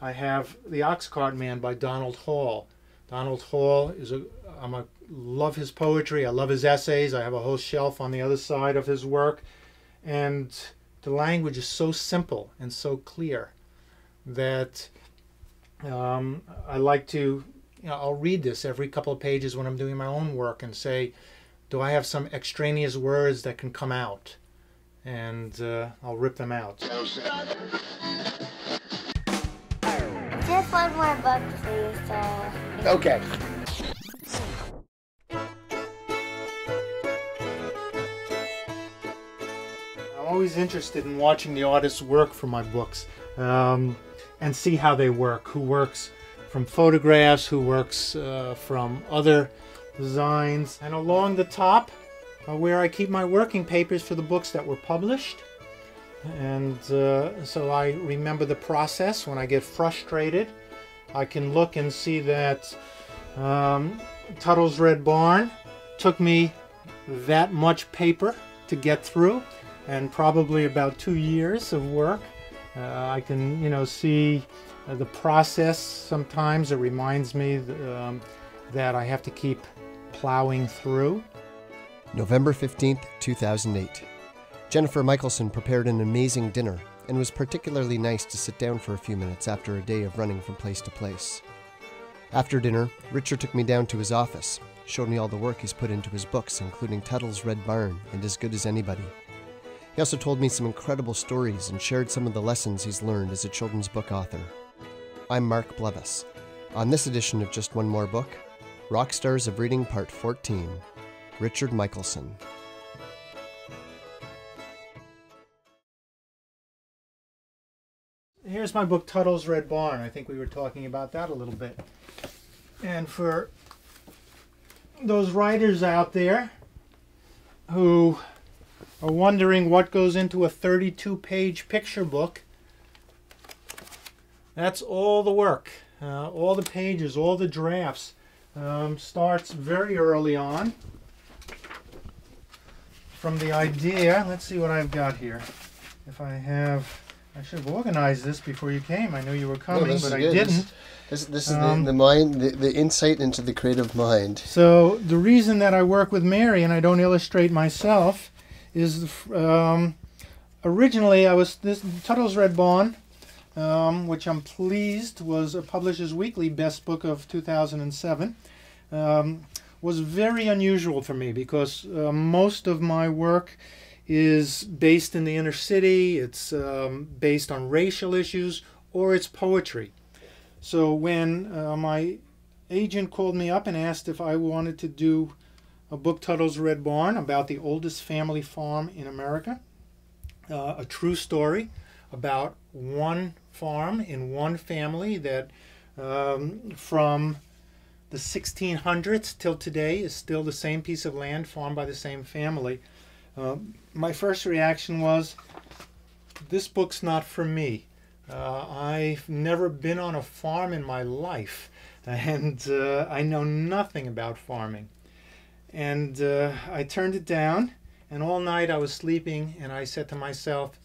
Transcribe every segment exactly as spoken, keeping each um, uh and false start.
I have The Oxcart Man by Donald Hall. Donald Hall is a, I'm a, love his poetry, I love his essays, I have a whole shelf on the other side of his work, and the language is so simple and so clear that um, I like to, you know, I'll read this every couple of pages when I'm doing my own work and say, do I have some extraneous words that can come out? And uh, I'll rip them out. Just one more book, please, sir. Okay. I'm always interested in watching the artists work for my books um, and see how they work. Who works from photographs, who works uh, from other designs. And along the top are where I keep my working papers for the books that were published. And uh, so I remember the process. When I get frustrated, I can look and see that um, Tuttle's Red Barn took me that much paper to get through, and probably about two years of work. Uh, I can, you know, see uh, the process. Sometimes it reminds me th um, that I have to keep plowing through. November fifteenth, two thousand eight. Jennifer Michelson prepared an amazing dinner and was particularly nice to sit down for a few minutes after a day of running from place to place. After dinner, Richard took me down to his office, showed me all the work he's put into his books, including Tuttle's Red Barn and As Good As Anybody. He also told me some incredible stories and shared some of the lessons he's learned as a children's book author. I'm Mark Blevis. On this edition of Just One More Book, Rockstars of Reading Part fourteen, Richard Michelson. Here's my book, Tuttle's Red Barn. I think we were talking about that a little bit. And for those writers out there who are wondering what goes into a thirty-two page picture book, that's all the work. Uh, all the pages, all the drafts. Um, starts very early on from the idea. Let's see what I've got here. If I have... I should have organized this before you came. I knew you were coming, no, but I good. didn't. This, this is um, the, the mind, the, the insight into the creative mind. So the reason that I work with Mary and I don't illustrate myself is um, originally I was this Tuttle's Red Barn, um, which I'm pleased was a Publishers Weekly best book of two thousand seven. Um, was very unusual for me because uh, most of my work is based in the inner city, it's um, based on racial issues, or it's poetry. So when uh, my agent called me up and asked if I wanted to do a book, Tuttle's Red Barn, about the oldest family farm in America, uh, a true story about one farm in one family that um, from the sixteen hundreds till today is still the same piece of land farmed by the same family. Uh, my first reaction was, this book's not for me. Uh, I've never been on a farm in my life, and uh, I know nothing about farming. And uh, I turned it down, and all night I was sleeping, and I said to myself,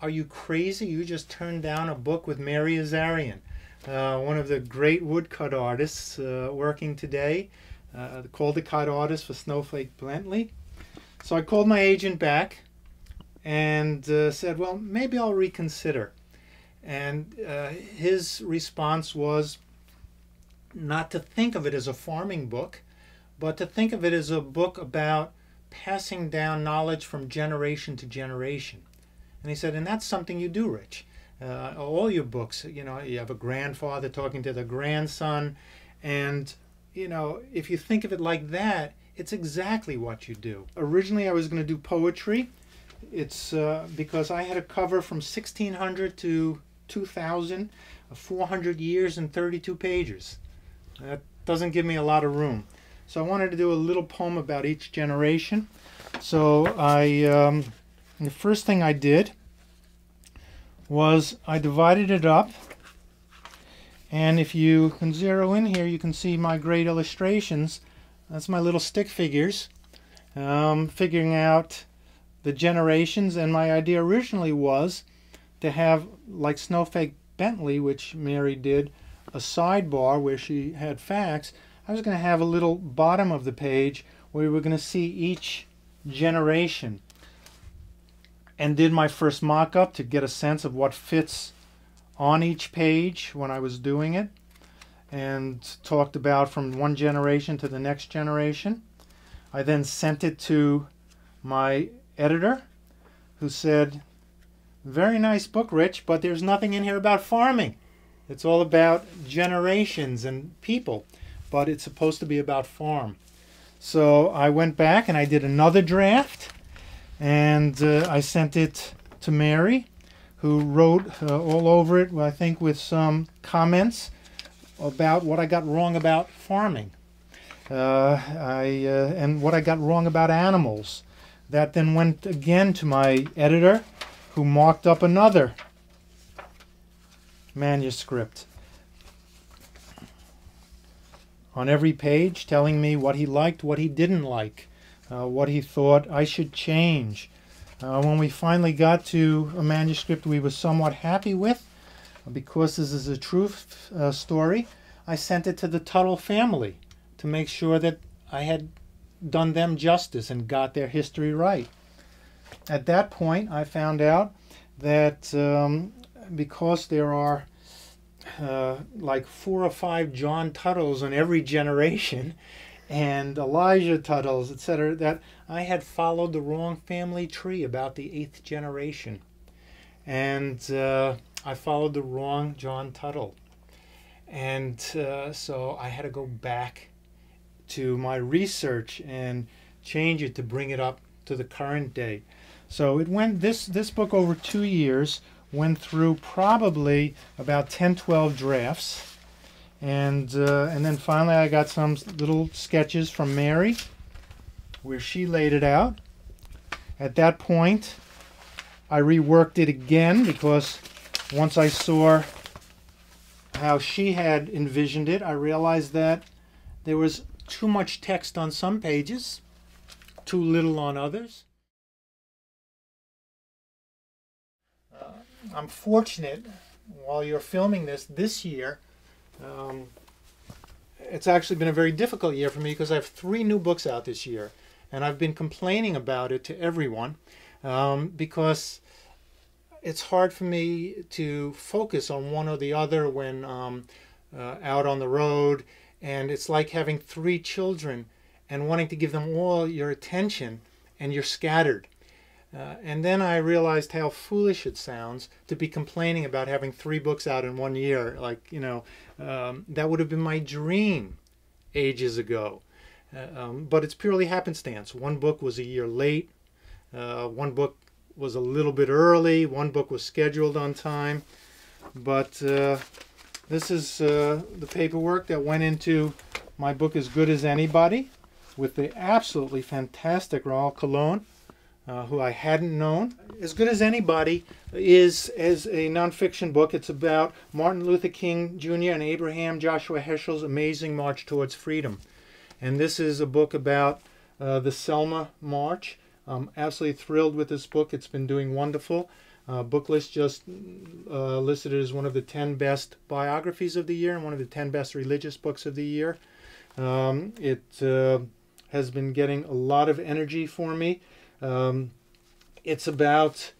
are you crazy? You just turned down a book with Mary Azarian, uh, one of the great woodcut artists uh, working today, uh, the Caldecott artist for Snowflake Bentley. So I called my agent back and uh, said, well, maybe I'll reconsider. And uh, his response was not to think of it as a farming book, but to think of it as a book about passing down knowledge from generation to generation. And he said, and that's something you do, Rich. Uh, all your books, you know, you have a grandfather talking to the grandson. And, you know, if you think of it like that, it's exactly what you do. Originally I was going to do poetry. It's uh, because I had a cover from sixteen hundred to two thousand, four hundred years and thirty-two pages. That doesn't give me a lot of room. So I wanted to do a little poem about each generation. So I, um, the first thing I did was I divided it up. And if you can zero in here, you can see my great illustrations. That's my little stick figures, um, figuring out the generations. And my idea originally was to have, like Snowflake Bentley, which Mary did, a sidebar where she had facts, I was going to have a little bottom of the page where we were going to see each generation, and did my first mock-up to get a sense of what fits on each page when I was doing it, and talked about from one generation to the next generation. I then sent it to my editor, who said, "Very nice book, Rich, but there's nothing in here about farming. It's all about generations and people, but it's supposed to be about farm." So I went back and I did another draft, and uh, I sent it to Mary, who wrote uh, all over it, I think, with some comments about what I got wrong about farming, uh, I, uh, and what I got wrong about animals. That then went again to my editor, who marked up another manuscript on every page, telling me what he liked, what he didn't like, uh, what he thought I should change. Uh, when we finally got to a manuscript we were somewhat happy with, because this is a true uh, story, I sent it to the Tuttle family to make sure that I had done them justice and got their history right. At that point, I found out that um, because there are uh, like four or five John Tuttles in every generation, and Elijah Tuttles, et cetera, that I had followed the wrong family tree about the eighth generation. And uh, I followed the wrong John Tuttle. And uh, so I had to go back to my research and change it to bring it up to the current day. So it went, this this book over two years went through probably about ten, twelve drafts, and uh, and then finally I got some little sketches from Mary where she laid it out. At that point I reworked it again, because once I saw how she had envisioned it, I realized that there was too much text on some pages, too little on others. Uh, I'm fortunate, while you're filming this, this year, um, it's actually been a very difficult year for me, because I have three new books out this year, and I've been complaining about it to everyone, um, because it's hard for me to focus on one or the other when um, uh, out on the road, and it's like having three children and wanting to give them all your attention, and you're scattered. Uh, and then I realized how foolish it sounds to be complaining about having three books out in one year. Like, you know, um, that would have been my dream ages ago. Uh, um, but it's purely happenstance. One book was a year late. Uh, one book was a little bit early. One book was scheduled on time. But uh, this is uh, the paperwork that went into my book As Good As Anybody, with the absolutely fantastic Raúl Colón, uh, who I hadn't known. As Good As Anybody is, is a nonfiction book. It's about Martin Luther King Junior and Abraham Joshua Heschel's amazing march towards freedom. And this is a book about uh, the Selma March. I'm absolutely thrilled with this book. It's been doing wonderful. Uh, Booklist just uh, listed it as one of the ten best biographies of the year and one of the ten best religious books of the year. Um, it uh, has been getting a lot of energy for me. Um, it's about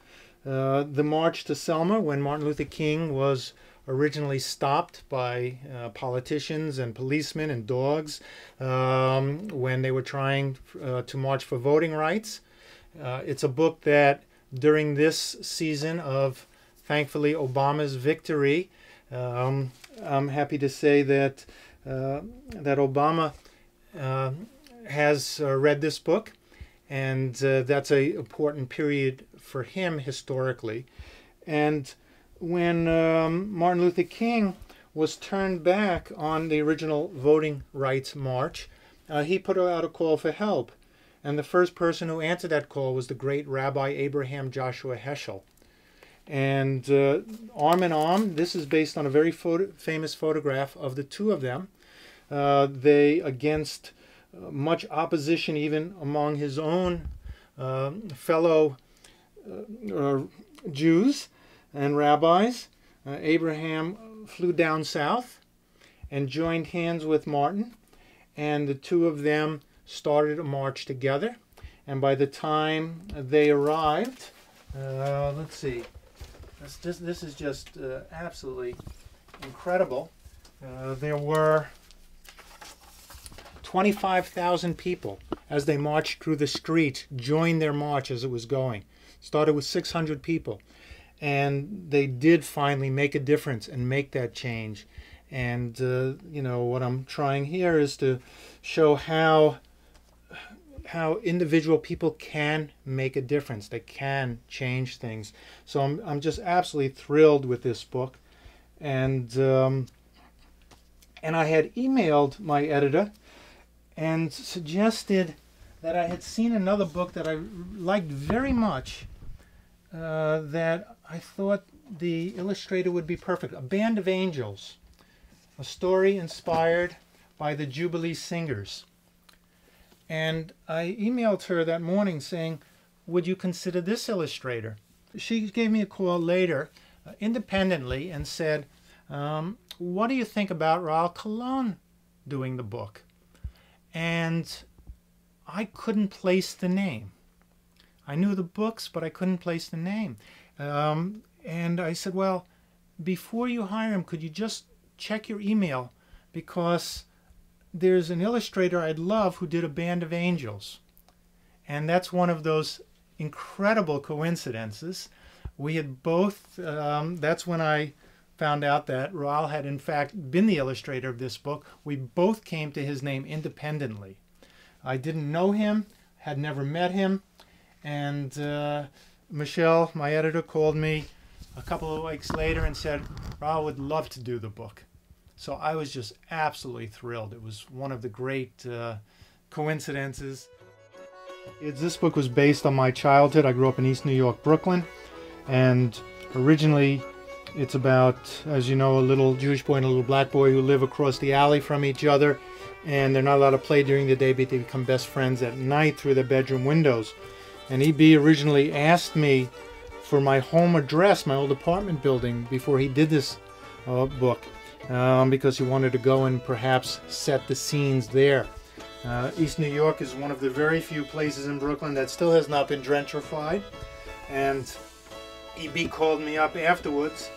uh, the march to Selma, when Martin Luther King was originally stopped by uh, politicians and policemen and dogs um, when they were trying uh, to march for voting rights. Uh, it's a book that during this season of, thankfully, Obama's victory, um, I'm happy to say that uh, that Obama uh, has uh, read this book, and uh, that's a important period for him historically. And when um, Martin Luther King was turned back on the original voting rights march, uh, he put out a call for help, and the first person who answered that call was the great Rabbi Abraham Joshua Heschel. And uh, arm in arm, this is based on a very photo famous photograph of the two of them. Uh, they, against much opposition even among his own uh, fellow uh, Jews and rabbis, Uh, Abraham flew down south and joined hands with Martin, and the two of them started a march together. And by the time they arrived, uh, let's see, this, this, this is just uh, absolutely incredible. Uh, there were twenty-five thousand people as they marched through the streets, joined their march as it was going. Started with six hundred people, and they did finally make a difference and make that change. And uh, you know, what I'm trying here is to show how how individual people can make a difference. They can change things. So I'm, I'm just absolutely thrilled with this book. And um, and I had emailed my editor and suggested that I had seen another book that I liked very much, uh, that I thought the illustrator would be perfect. A Band of Angels, a story inspired by the Jubilee Singers. And I emailed her that morning saying, would you consider this illustrator? She gave me a call later, uh, independently, and said, um, what do you think about Raúl Colón doing the book? And I couldn't place the name. I knew the books, but I couldn't place the name. Um, and I said, well, before you hire him, could you just check your email? Because there's an illustrator I'd love who did A Band of Angels. And that's one of those incredible coincidences. We had both, um, that's when I found out that Raúl had in fact been the illustrator of this book. We both came to his name independently. I didn't know him, had never met him, and uh, Michelle, my editor, called me a couple of weeks later and said, Raúl would love to do the book. So I was just absolutely thrilled. It was one of the great uh, coincidences. It's, this book was based on my childhood. I grew up in East New York, Brooklyn, and originally it's about, as you know, a little Jewish boy and a little black boy who live across the alley from each other. And they're not allowed to play during the day, but they become best friends at night through their bedroom windows. And E B originally asked me for my home address, my old apartment building, before he did this uh, book, um, because he wanted to go and perhaps set the scenes there. Uh, East New York is one of the very few places in Brooklyn that still has not been gentrified. And E B called me up afterwards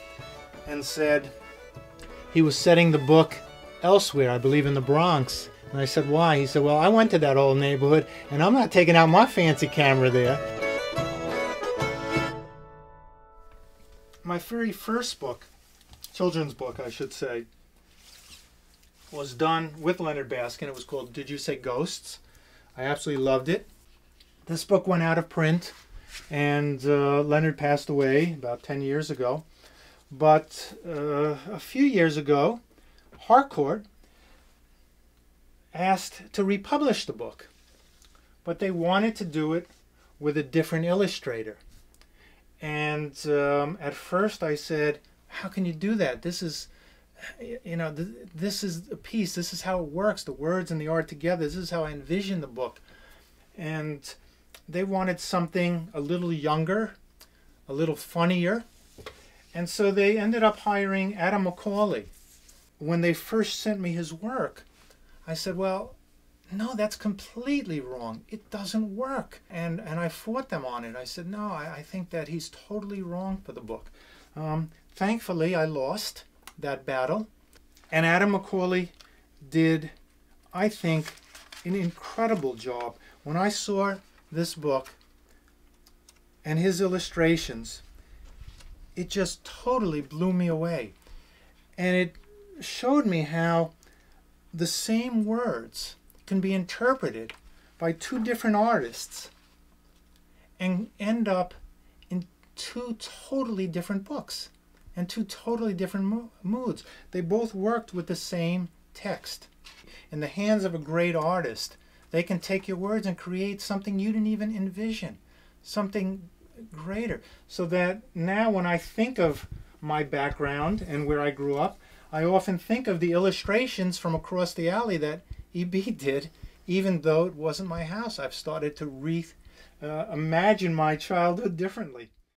and said he was setting the book elsewhere, I believe in the Bronx. And I said, why? He said, well, I went to that old neighborhood and I'm not taking out my fancy camera there. My very first book, children's book I should say, was done with Leonard Baskin. It was called Did You Say Ghosts? I absolutely loved it. This book went out of print, and uh, Leonard passed away about ten years ago. But uh, a few years ago, Harcourt asked to republish the book, but they wanted to do it with a different illustrator. And um, at first I said, how can you do that? This is, you know, th this is a piece, this is how it works, the words and the art together, this is how I envisioned the book. And they wanted something a little younger, a little funnier, and so they ended up hiring Adam McCauley. When they first sent me his work, I said, well, no, that's completely wrong. It doesn't work. And, and I fought them on it. I said, no, I, I think that he's totally wrong for the book. Um, thankfully, I lost that battle. And Adam McCauley did, I think, an incredible job. When I saw this book and his illustrations, it just totally blew me away. And it showed me how the same words can be interpreted by two different artists and end up in two totally different books and two totally different mo moods. They both worked with the same text. In the hands of a great artist, they can take your words and create something you didn't even envision, something greater. So that now when I think of my background and where I grew up, I often think of the illustrations from across the alley that E B did, even though it wasn't my house. I've started to re- uh, imagine my childhood differently.